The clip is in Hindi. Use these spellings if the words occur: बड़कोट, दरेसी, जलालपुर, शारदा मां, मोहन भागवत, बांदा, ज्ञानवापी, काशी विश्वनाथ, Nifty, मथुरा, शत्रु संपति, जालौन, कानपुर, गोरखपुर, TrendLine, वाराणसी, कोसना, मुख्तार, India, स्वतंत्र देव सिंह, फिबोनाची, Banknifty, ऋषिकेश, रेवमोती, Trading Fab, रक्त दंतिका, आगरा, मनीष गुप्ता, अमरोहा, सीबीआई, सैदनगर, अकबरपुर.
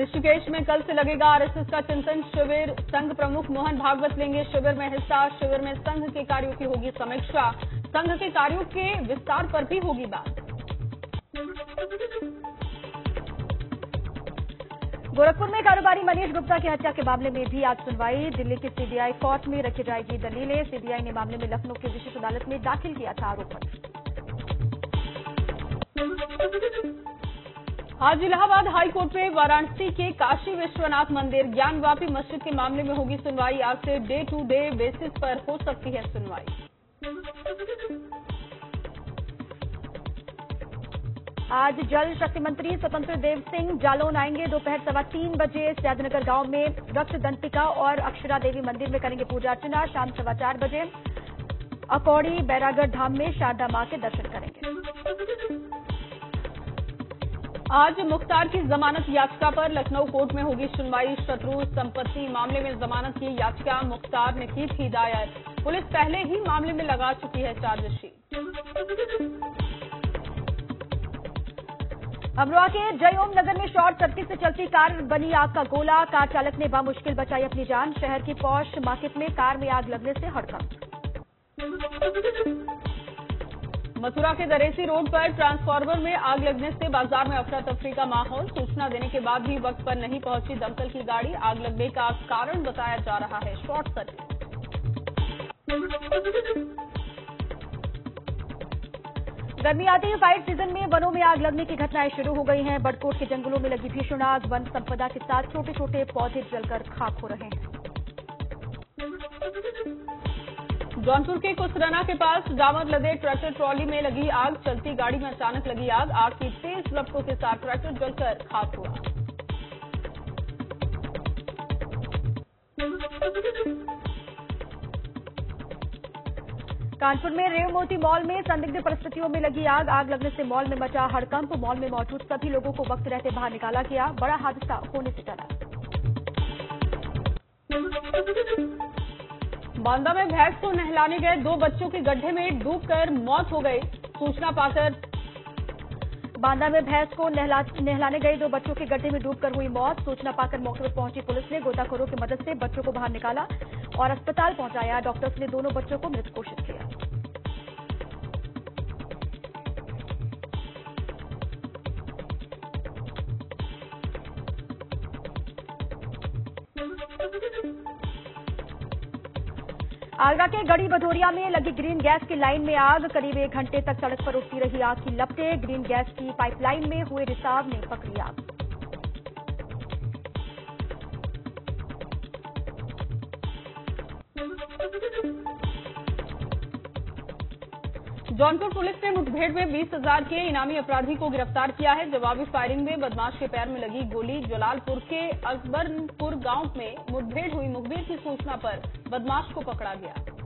ऋषिकेश में कल से लगेगा आरएसएस का चिंतन शिविर। संघ प्रमुख मोहन भागवत लेंगे शिविर में हिस्सा। शिविर में संघ के कार्यों की होगी समीक्षा। संघ के कार्यों के विस्तार पर भी होगी बात। गोरखपुर में कारोबारी मनीष गुप्ता की हत्या के मामले में भी आज सुनवाई। दिल्ली की सीबीआई कोर्ट में रखी जाएगी दलीलें। सीबीआई ने मामले में लखनऊ की विशेष अदालत में दाखिल किया था आरोप पत्र। आज इलाहाबाद हाईकोर्ट में वाराणसी के काशी विश्वनाथ मंदिर ज्ञानवापी मस्जिद के मामले में होगी सुनवाई। आज से डे टू डे बेसिस पर हो सकती है सुनवाई। आज जल शक्ति मंत्री स्वतंत्र देव सिंह जालौन आएंगे। दोपहर 3:15 बजे सैदनगर गांव में रक्त दंतिका और अक्षरा देवी मंदिर में करेंगे पूजा अर्चना। शाम 4:15 बजे अकौड़ी बैरागढ़ धाम में शारदा मां के दर्शन करेंगे। आज मुख्तार की जमानत याचिका पर लखनऊ कोर्ट में होगी सुनवाई। शत्रु संपत्ति मामले में जमानत की याचिका मुख्तार ने की थी दायर। पुलिस पहले ही मामले में लगा चुकी है चार्जशीट। अमरोहा के जय ओम नगर में शॉर्ट सर्किट से चलती कार बनी आग का गोला। कार चालक ने बामुश्किल बचाई अपनी जान। शहर की पौष मार्केट में कार में आग लगने से हड़कंप। मथुरा के दरेसी रोड पर ट्रांसफार्मर में आग लगने से बाजार में अफरा तफरी का माहौल। सूचना देने के बाद भी वक्त पर नहीं पहुंची दमकल की गाड़ी। आग लगने का कारण बताया जा रहा है शॉर्ट सर्किट। गर्मी आते ही फायर सीजन में वनों में आग लगने की घटनाएं शुरू हो गई हैं। बड़कोट के जंगलों में लगी भीषण आग। वन संपदा के साथ छोटे छोटे पौधे जलकर खाक हो रहे हैं। जौनपुर के कोसना के पास डामर लदे ट्रैक्टर ट्रॉली में लगी आग। चलती गाड़ी में अचानक लगी आग। आग की तेज लपटों के साथ ट्रैक्टर जलकर खाक हुआ। कानपुर में रेवमोती मॉल में संदिग्ध परिस्थितियों में लगी आग। आग लगने से मॉल में मचा हड़कंप। मॉल में मौजूद सभी लोगों को वक्त रहते बाहर निकाला गया। बड़ा हादसा होने से टला। बांदा में भैंस को नहलाने गए दो बच्चों के गड्ढे में डूबकर मौत हो गई। सूचना पाकर बांदा में भैंस को नहलाने गए दो बच्चों के गड्ढे में डूबकर हुई मौत। सूचना पाकर मौके पर पहुंची पुलिस ने गोताखोरों की मदद से बच्चों को बाहर निकाला और अस्पताल पहुंचाया। डॉक्टर्स ने दोनों बच्चों को मृत घोषित किया। आगरा के गड़ी भदोरिया में लगी ग्रीन गैस की लाइन में आग। करीब 1 घंटे तक सड़क पर उठती रही आग की लपटे। ग्रीन गैस की पाइपलाइन में हुए रिसाव ने पकड़ी आग। जौनपुर पुलिस ने मुठभेड़ में 20,000 के इनामी अपराधी को गिरफ्तार किया है। जवाबी फायरिंग में बदमाश के पैर में लगी गोली। जलालपुर के अकबरपुर गांव में मुठभेड़ हुई। मुठभेड़ की सूचना पर बदमाश को पकड़ा गया।